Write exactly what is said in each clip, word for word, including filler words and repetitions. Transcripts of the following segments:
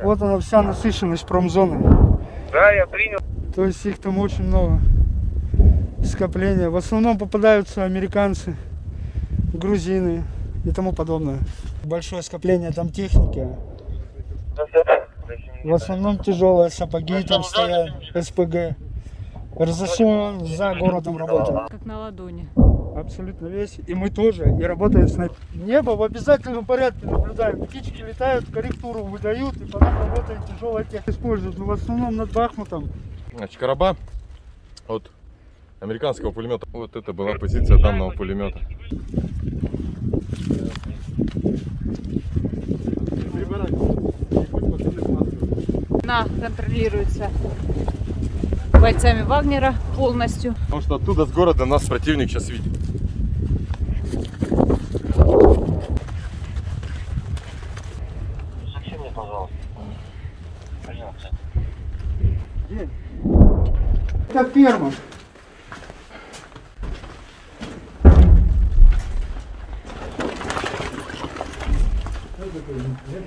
дальше. Вот она вся насыщенность промзоны. Да, я принял. То есть их там очень много. Скопления. В основном попадаются американцы, грузины и тому подобное. Большое скопление там техники. В основном тяжелые сапоги там стоят, СПГ. РЗСО за городом работает. Как на ладони. Абсолютно весь. И мы тоже. И работаем с нами. Небо в обязательном порядке наблюдаем. Птички летают, корректуру выдают, и потом работает тяжелая техника. Используют. Но в основном над Бахмутом. Значит, короба от американского пулемета. Вот это была позиция данного пулемета. Она контролируется бойцами Вагнера полностью. Потому что оттуда с города нас противник сейчас видит. Зачем мне, пожалуйста? Пожалуйста. Это ферма.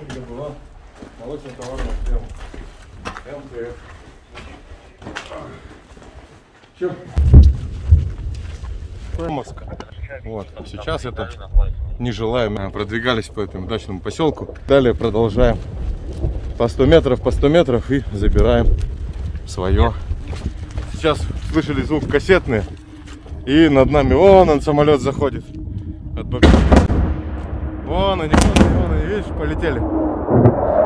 Где была молочная товарная ферма М Т Ф. Чем? Вот. Сейчас это нежелаемо. Продвигались по этому дачному поселку. Далее продолжаем по сто метров, по сто метров и забираем свое. Сейчас слышали звук кассетный. И над нами вон он самолет заходит. От бомбежки. Вон они, вон они, вон они, видишь, полетели.